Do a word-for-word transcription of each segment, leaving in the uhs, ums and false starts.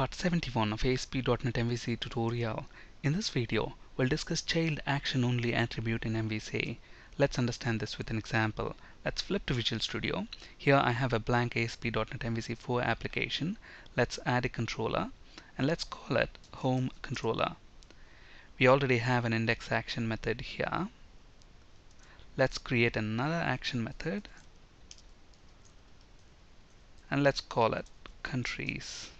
part seventy-one of A S P dot net M V C tutorial. In this video, we'll discuss child action only attribute in M V C. Let's understand this with an example. Let's flip to Visual Studio. Here I have a blank A S P dot net M V C four application. Let's add a controller and let's call it Home Controller. We already have an index action method here. Let's create another action method and let's call it countries,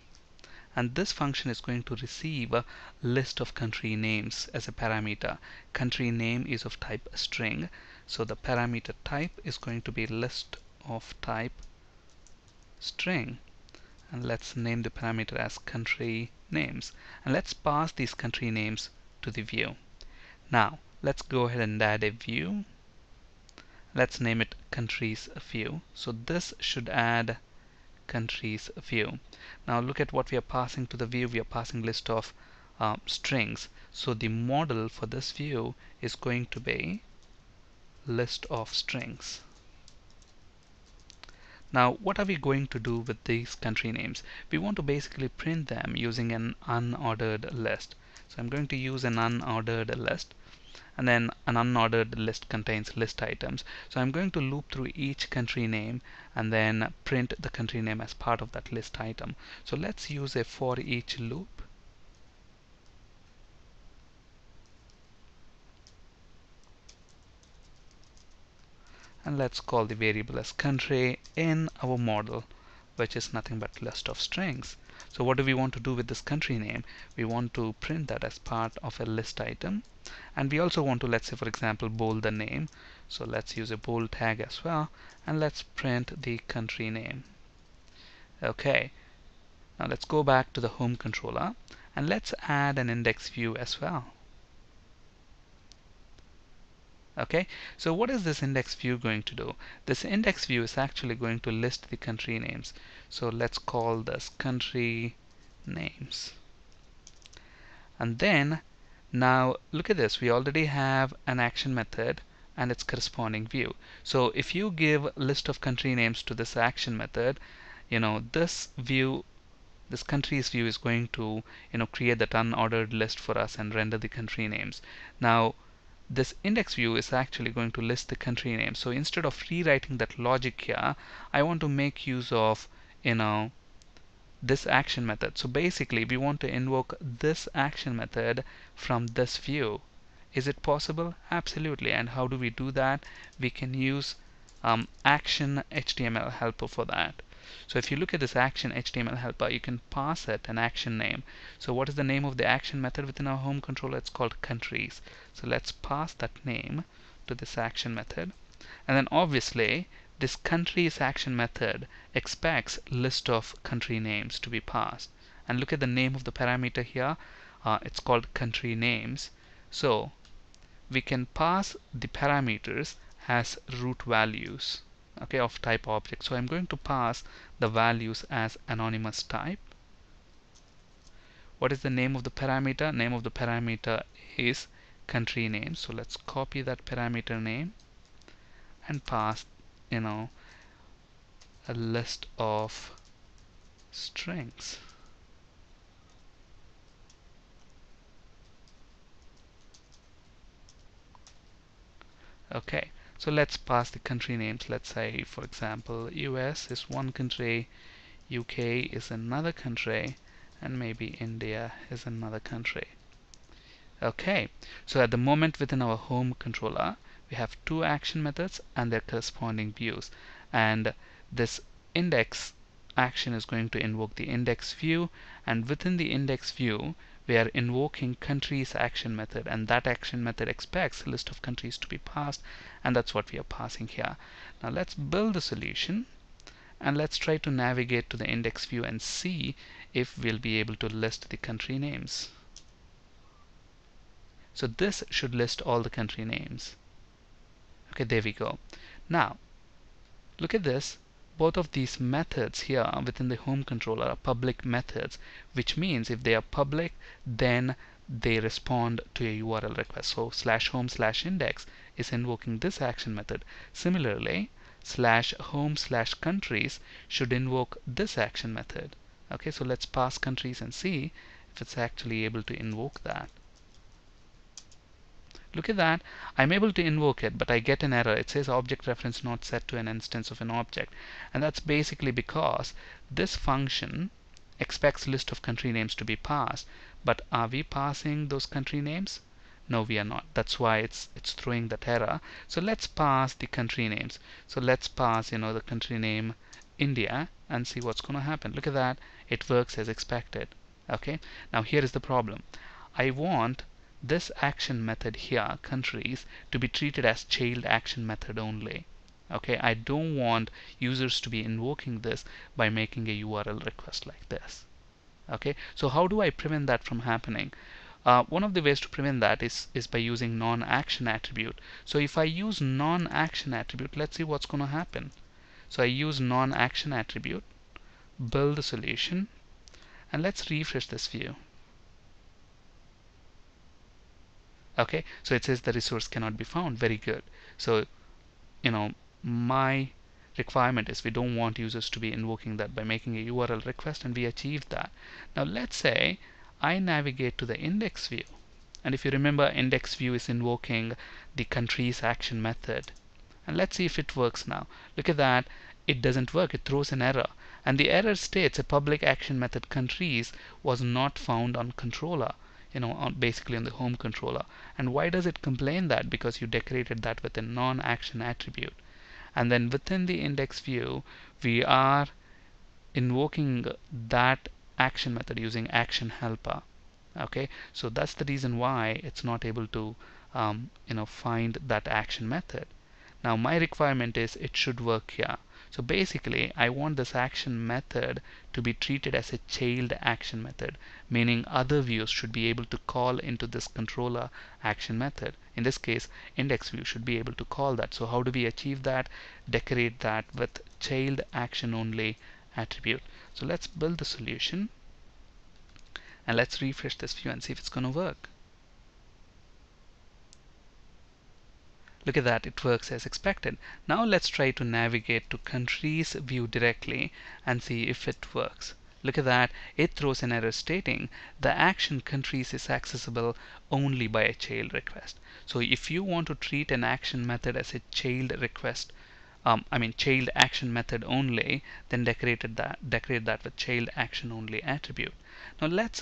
and this function is going to receive a list of country names as a parameter. Country name is of type string, so the parameter type is going to be list of type string, and let's name the parameter as country names, and let's pass these country names to the view. Now let's go ahead and add a view. Let's name it countries view. So this should add countries view. Now look at what we are passing to the view. We are passing list of um, strings. So the model for this view is going to be list of strings. Now what are we going to do with these country names? We want to basically print them using an unordered list. So I'm going to use an unordered list, and then an unordered list contains list items. So I'm going to loop through each country name and then print the country name as part of that list item. So let's use a for each loop. And let's call the variable as country in our model, which is nothing but list of strings. So what do we want to do with this country name? We want to print that as part of a list item, and we also want to, let's say for example, bold the name. So let's use a bold tag as well, and let's print the country name. Okay, now let's go back to the home controller and let's add an index view as well. Okay, so what is this index view going to do? This index view is actually going to list the country names. So let's call this country names. And then, now look at this, we already have an action method and its corresponding view. So if you give list of country names to this action method, you know, this view, this countries view is going to, you know, create that unordered list for us and render the country names. Now, this index view is actually going to list the country name. So instead of rewriting that logic here, I want to make use of, you know, this action method. So basically we want to invoke this action method from this view. Is it possible? Absolutely. And how do we do that? We can use um, action H T M L helper for that. So if you look at this action H T M L helper, you can pass it an action name. So what is the name of the action method within our home controller? It's called countries. So let's pass that name to this action method. And then obviously this countries action method expects list of country names to be passed. And look at the name of the parameter here. Uh, it's called country names. So we can pass the parameters as root values, okay, of type object. So I'm going to pass the values as anonymous type. What is the name of the parameter? Name of the parameter is country name. So let's copy that parameter name and pass, you know, a list of strings. Okay. So let's pass the country names. Let's say for example U S is one country, U K is another country, and maybe India is another country. Okay, so at the moment within our home controller we have two action methods and their corresponding views, and this index action is going to invoke the index view, and within the index view we are invoking countries action method, and that action method expects a list of countries to be passed, and that's what we are passing here. Now let's build the solution and let's try to navigate to the index view and see if we'll be able to list the country names. So this should list all the country names. Okay, there we go. Now look at this. Both of these methods here within the home controller are public methods, which means if they are public, then they respond to a U R L request. So slash home slash index is invoking this action method. Similarly, slash home slash countries should invoke this action method. Okay, so let's pass countries and see if it's actually able to invoke that. Look at that. I'm able to invoke it, but I get an error. It says object reference not set to an instance of an object. And that's basically because this function expects list of country names to be passed. But are we passing those country names? No, we are not. That's why it's it's throwing that error. So let's pass the country names. So let's pass, you know, the country name India and see what's going to happen. Look at that. It works as expected. Okay. Now here is the problem. I want this action method here, countries, to be treated as child action method only. Okay. I don't want users to be invoking this by making a U R L request like this. Okay. So how do I prevent that from happening? Uh, one of the ways to prevent that is, is by using non-action attribute. So if I use non-action attribute, let's see what's going to happen. So I use non-action attribute, build the solution, and let's refresh this view. Okay, so it says the resource cannot be found. Very good. So, you know, my requirement is we don't want users to be invoking that by making a U R L request, and we achieved that. Now let's say I navigate to the index view, and if you remember, index view is invoking the countries action method, and let's see if it works now. Look at that, it doesn't work. It throws an error, and the error states a public action method countries was not found on controller, you know, on basically on the home controller. And why does it complain that? Because you decorated that with a non-action attribute, and then within the index view we are invoking that action method using action helper. Okay, so that's the reason why it's not able to um, you know, find that action method. Now my requirement is it should work here. So basically I want this action method to be treated as a child action method, meaning other views should be able to call into this controller action method. In this case, index view should be able to call that. So how do we achieve that? Decorate that with child action only attribute. So let's build the solution and let's refresh this view and see if it's going to work. Look at that, it works as expected. Now let's try to navigate to countries view directly and see if it works. Look at that, it throws an error stating the action countries is accessible only by a child request. So if you want to treat an action method as a child request, Um, I mean child action method only, then decorated that, decorate that with child action only attribute. Now let's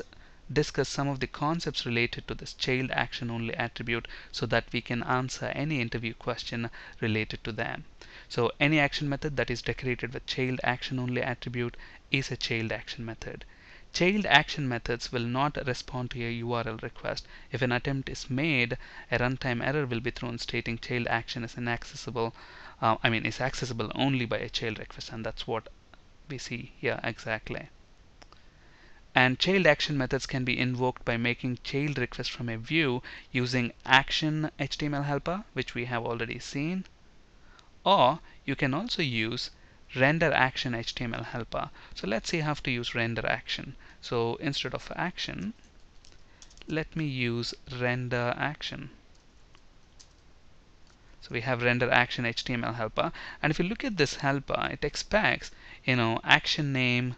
discuss some of the concepts related to this child action only attribute so that we can answer any interview question related to them. So any action method that is decorated with child action only attribute is a child action method. Child action methods will not respond to a U R L request. If an attempt is made, a runtime error will be thrown stating child action is inaccessible, uh, I mean is accessible only by a child request, and that's what we see here exactly. And child action methods can be invoked by making child requests from a view using action H T M L helper, which we have already seen, or you can also use render action H T M L helper. So let's see how to use render action. So instead of action, let me use render action. So we have render action H T M L helper, and if you look at this helper, it expects, you know, action name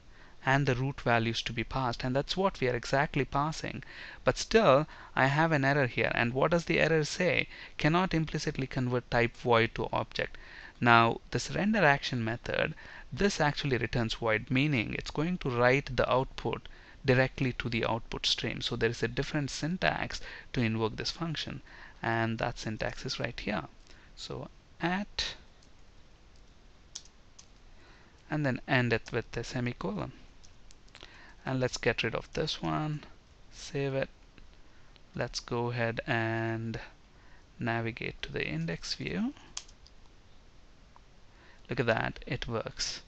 and the root values to be passed, and that's what we are exactly passing. But still I have an error here, and what does the error say? Cannot implicitly convert type void to object. Now this render action method, this actually returns void, meaning it's going to write the output directly to the output stream. So there is a different syntax to invoke this function, and that syntax is right here. So at, and then end it with a semicolon, and let's get rid of this one, save it. Let's go ahead and navigate to the index view. Look at that, it works.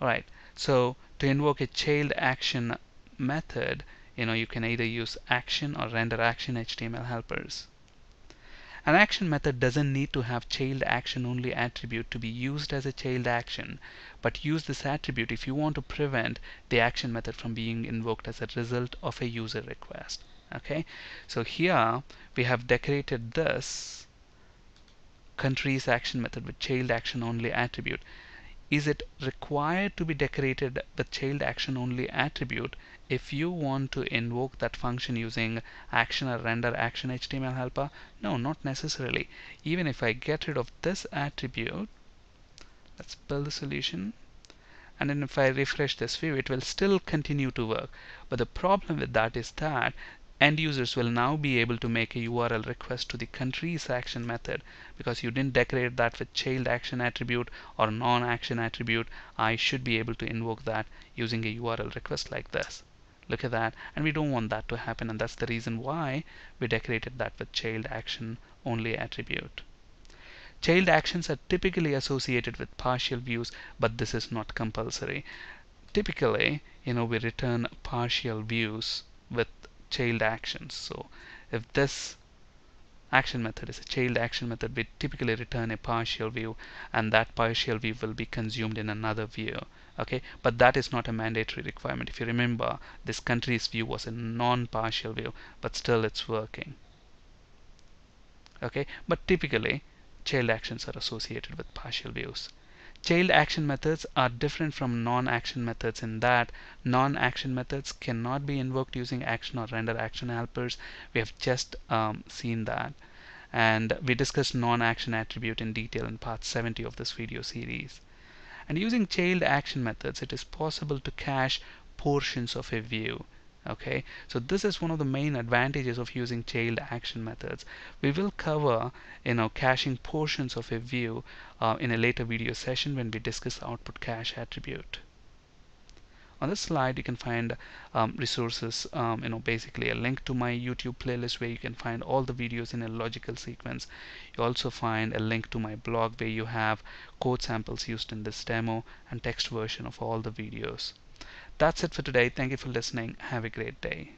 Alright, so to invoke a child action method, you know, you can either use action or render action H T M L helpers. An action method doesn't need to have child action only attribute to be used as a child action, but use this attribute if you want to prevent the action method from being invoked as a result of a user request. Okay, so here we have decorated this countries action method with child action only attribute. is it required to be decorated with child action only attribute if you want to invoke that function using action or render action H T M L helper? No, not necessarily. Even if I get rid of this attribute, let's build the solution, and then if I refresh this view, it will still continue to work. But the problem with that is that end users will now be able to make a U R L request to the countries action method, because you didn't decorate that with child action attribute or non-action attribute. I should be able to invoke that using a U R L request like this. Look at that, and we don't want that to happen, and that's the reason why we decorated that with child action only attribute. Child actions are typically associated with partial views, but this is not compulsory. Typically, you know, we return partial views with child actions. So if this action method is a child action method, we typically return a partial view, and that partial view will be consumed in another view. Okay, but that is not a mandatory requirement. If you remember, this country's view was a non-partial view, but still it's working. Okay, but typically child actions are associated with partial views. Child action methods are different from non-action methods in that non-action methods cannot be invoked using action or render action helpers. We have just um, seen that, and we discussed non-action attribute in detail in part seventy of this video series. And using child action methods, it is possible to cache portions of a view. Okay, so this is one of the main advantages of using child action methods. We will cover, you know, caching portions of a view uh, in a later video session when we discuss the output cache attribute. On this slide, you can find um, resources, um, you know, basically a link to my YouTube playlist where you can find all the videos in a logical sequence. You also find a link to my blog where you have code samples used in this demo and text version of all the videos. That's it for today. Thank you for listening. Have a great day.